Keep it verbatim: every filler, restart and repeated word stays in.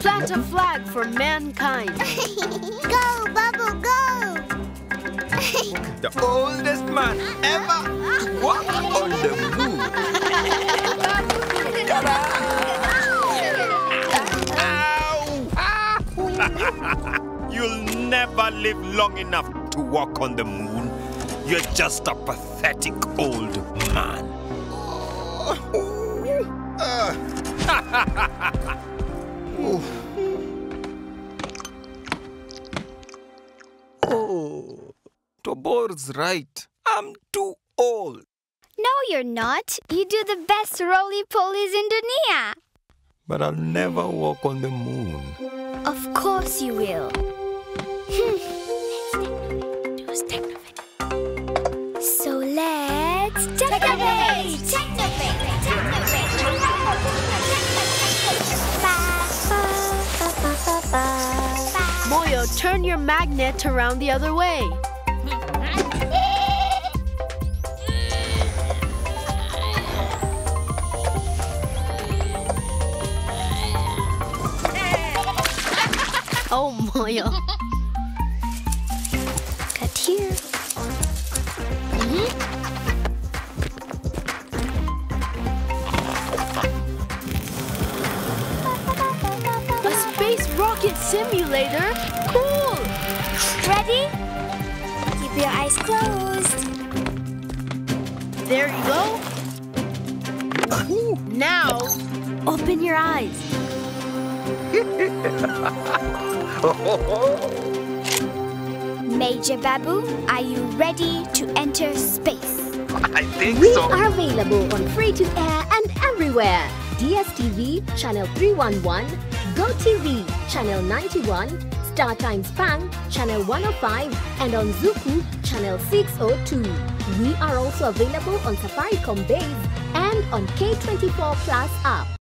Plant a flag for mankind. Go, Babu, go! The oldest man ever walked on the moon. Ta-da! Ow! Ow! You'll never live long enough to walk on the moon. You're just a pathetic old man. Oh, Tobor's right. I'm too old. No, you're not. You do the best roly-polies in Dunia. But I'll never walk on the moon. Of course you will. Let's Technovate. So let's Technovate! Technovate! Moyo, turn your magnet around the other way. Oh, Moyo. Cut here. Mm-hmm. Rocket simulator? Cool! Ready? Keep your eyes closed. There you go. Ooh. Now, open your eyes. Major Babu, are you ready to enter space? I think we so. We are available on free-to-air and everywhere. D S T V, channel three one one. GoTV, channel ninety-one, Star Times Pang, channel one oh five, and on Zuku, channel six oh two. We are also available on Safaricom Base and on K twenty-four Plus app.